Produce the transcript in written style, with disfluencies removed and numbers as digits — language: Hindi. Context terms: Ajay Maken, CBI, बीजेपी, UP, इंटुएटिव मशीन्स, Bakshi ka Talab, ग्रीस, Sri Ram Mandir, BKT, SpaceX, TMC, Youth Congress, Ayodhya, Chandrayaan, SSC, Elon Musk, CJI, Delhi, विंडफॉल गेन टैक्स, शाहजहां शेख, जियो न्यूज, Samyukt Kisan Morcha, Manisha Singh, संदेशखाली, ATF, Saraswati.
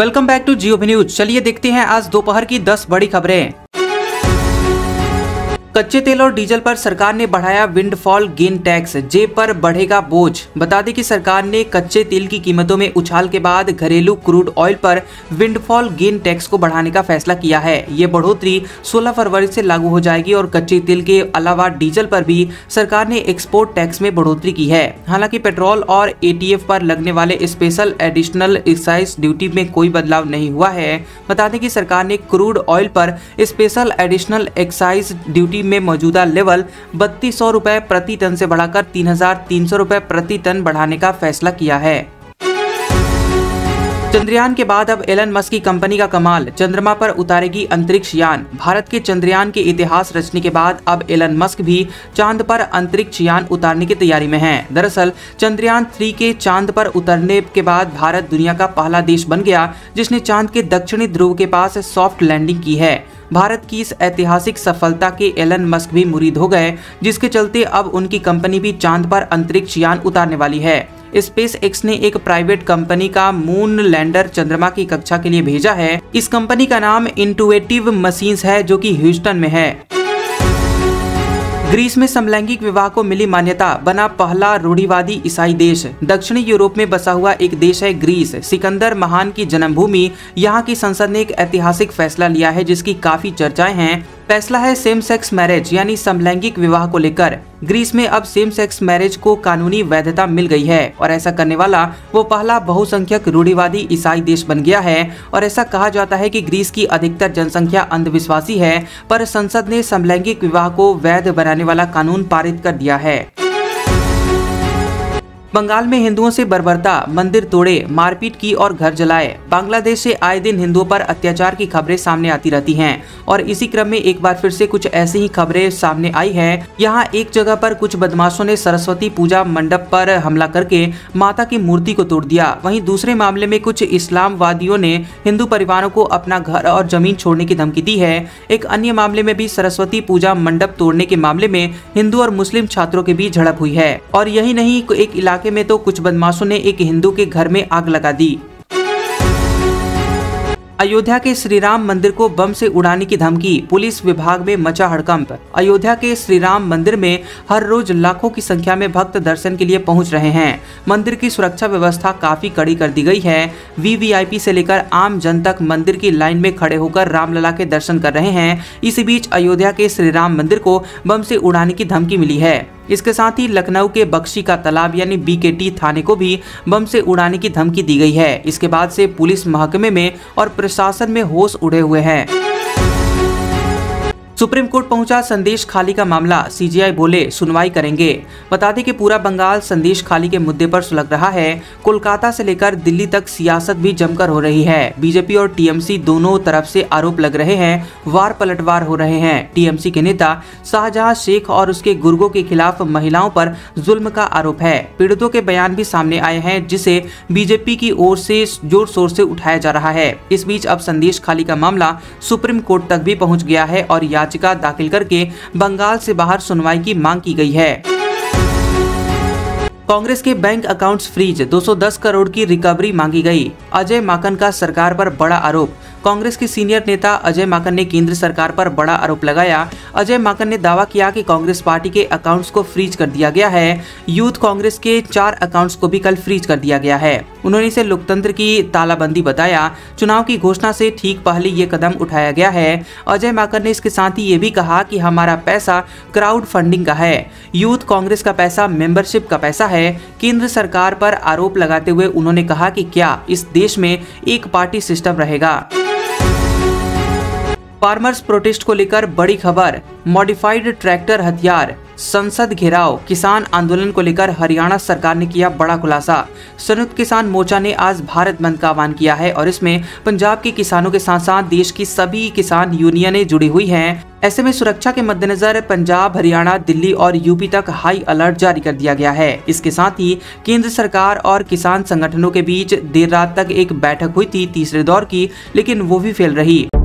Welcome back to जियो न्यूज। चलिए देखते हैं आज दोपहर की 10 बड़ी खबरें। कच्चे तेल और डीजल पर सरकार ने बढ़ाया विंडफॉल गेन टैक्स, जेब पर बढ़ेगा बोझ। बता दें कि सरकार ने कच्चे तेल की कीमतों में उछाल के बाद घरेलू क्रूड ऑयल पर विंडफॉल गेन टैक्स को बढ़ाने का फैसला किया है। ये बढ़ोतरी 16 फरवरी से लागू हो जाएगी और कच्चे तेल के अलावा डीजल पर भी सरकार ने एक्सपोर्ट टैक्स में बढ़ोतरी की है। हालांकि पेट्रोल और ATF पर लगने वाले स्पेशल एडिशनल एक्साइज ड्यूटी में कोई बदलाव नहीं हुआ है। बता दें कि सरकार ने क्रूड ऑयल पर स्पेशल एडिशनल एक्साइज ड्यूटी में मौजूदा लेवल 3200 रुपए प्रति टन से बढ़ाकर 3300 रुपए प्रति टन बढ़ाने का फैसला किया है। चंद्रयान के बाद अब एलन मस्क की कंपनी का कमाल, चंद्रमा पर उतारेगी अंतरिक्ष यान। भारत के चंद्रयान के इतिहास रचने के बाद अब एलन मस्क भी चांद पर अंतरिक्ष यान उतारने की तैयारी में हैं। दरअसल चंद्रयान 3 के चांद पर उतरने के बाद भारत दुनिया का पहला देश बन गया जिसने चांद के दक्षिणी ध्रुव के पास सॉफ्ट लैंडिंग की है। भारत की इस ऐतिहासिक सफलता के एलन मस्क भी मुरीद हो गए, जिसके चलते अब उनकी कंपनी भी चांद पर अंतरिक्ष यान उतारने वाली है। SpaceX ने एक प्राइवेट कंपनी का मून लैंडर चंद्रमा की कक्षा के लिए भेजा है। इस कंपनी का नाम इंटुएटिव मशीन्स है, जो कि ह्यूस्टन में है। ग्रीस में समलैंगिक विवाह को मिली मान्यता, बना पहला रूढ़िवादी ईसाई देश। दक्षिणी यूरोप में बसा हुआ एक देश है ग्रीस, सिकंदर महान की जन्मभूमि। यहाँ की संसद ने एक ऐतिहासिक फैसला लिया है जिसकी काफी चर्चाएं हैं। फैसला है सेम सेक्स मैरिज यानी समलैंगिक विवाह को लेकर। ग्रीस में अब सेम सेक्स मैरिज को कानूनी वैधता मिल गई है और ऐसा करने वाला वो पहला बहुसंख्यक रूढ़िवादी ईसाई देश बन गया है। और ऐसा कहा जाता है कि ग्रीस की अधिकतर जनसंख्या अंधविश्वासी है, पर संसद ने समलैंगिक विवाह को वैध बनाने वाला कानून पारित कर दिया है। बंगाल में हिंदुओं से बर्बरता, मंदिर तोड़े, मारपीट की और घर जलाए। बांग्लादेश से आए दिन हिंदुओं पर अत्याचार की खबरें सामने आती रहती हैं और इसी क्रम में एक बार फिर से कुछ ऐसी ही खबरें सामने आई हैं। यहाँ एक जगह पर कुछ बदमाशों ने सरस्वती पूजा मंडप पर हमला करके माता की मूर्ति को तोड़ दिया। वहीं दूसरे मामले में कुछ इस्लामवादियों ने हिंदू परिवारों को अपना घर और जमीन छोड़ने की धमकी दी है। एक अन्य मामले में भी सरस्वती पूजा मंडप तोड़ने के मामले में हिंदू और मुस्लिम छात्रों के बीच झड़प हुई है। और यही नहीं, एक इलाके में तो कुछ बदमाशों ने एक हिंदू के घर में आग लगा दी। अयोध्या के श्री राम मंदिर को बम से उड़ाने की धमकी, पुलिस विभाग में मचा हड़कंप। अयोध्या के श्री राम मंदिर में हर रोज लाखों की संख्या में भक्त दर्शन के लिए पहुंच रहे हैं। मंदिर की सुरक्षा व्यवस्था काफी कड़ी कर दी गई है। VVIP से लेकर आम जन तक मंदिर की लाइन में खड़े होकर रामलला के दर्शन कर रहे हैं। इसी बीच अयोध्या के श्री राम मंदिर को बम से उड़ाने की धमकी मिली है। इसके साथ ही लखनऊ के बख्शी का तालाब यानी BKT थाने को भी बम से उड़ाने की धमकी दी गई है। इसके बाद से पुलिस महकमे में और प्रशासन में होश उड़े हुए हैं। सुप्रीम कोर्ट पहुंचा संदेशखाली का मामला, CJI बोले सुनवाई करेंगे। बता दें कि पूरा बंगाल संदेशखाली के मुद्दे पर सुलग रहा है। कोलकाता से लेकर दिल्ली तक सियासत भी जमकर हो रही है। बीजेपी और TMC दोनों तरफ से आरोप लग रहे हैं, वार पलटवार हो रहे हैं। TMC के नेता शाहजहां शेख और उसके गुर्गों के खिलाफ महिलाओं पर जुल्म का आरोप है। पीड़ितों के बयान भी सामने आए हैं, जिसे बीजेपी की ओर से जोर शोर से उठाया जा रहा है। इस बीच अब संदेशखाली का मामला सुप्रीम कोर्ट तक भी पहुँच गया है और याचिका दाखिल करके बंगाल से बाहर सुनवाई की मांग की गई है। कांग्रेस के बैंक अकाउंट्स फ्रीज, 210 करोड़ की रिकवरी मांगी गई। अजय माकन का सरकार पर बड़ा आरोप। कांग्रेस के सीनियर नेता अजय माकन ने केंद्र सरकार पर बड़ा आरोप लगाया। अजय माकन ने दावा किया कि कांग्रेस पार्टी के अकाउंट्स को फ्रीज कर दिया गया है। यूथ कांग्रेस के 4 अकाउंट्स को भी कल फ्रीज कर दिया गया है। उन्होंने इसे लोकतंत्र की तालाबंदी बताया। चुनाव की घोषणा से ठीक पहले ये कदम उठाया गया है। अजय माकन ने इसके साथ ही ये भी कहा कि हमारा पैसा क्राउड फंडिंग का है, यूथ कांग्रेस का पैसा मेंबरशिप का पैसा है। केंद्र सरकार पर आरोप लगाते हुए उन्होंने कहा कि क्या इस देश में एक पार्टी सिस्टम रहेगा। फार्मर्स प्रोटेस्ट को लेकर बड़ी खबर, मॉडिफाइड ट्रैक्टर हथियार, संसद घेराव। किसान आंदोलन को लेकर हरियाणा सरकार ने किया बड़ा खुलासा। संयुक्त किसान मोर्चा ने आज भारत बंद का आह्वान किया है और इसमें पंजाब के किसानों के साथ साथ देश की सभी किसान यूनियनें जुड़ी हुई हैं। ऐसे में सुरक्षा के मद्देनजर पंजाब, हरियाणा, दिल्ली और UP तक हाई अलर्ट जारी कर दिया गया है। इसके साथ ही केंद्र सरकार और किसान संगठनों के बीच देर रात तक एक बैठक हुई थी तीसरे दौर की, लेकिन वो भी फेल रही।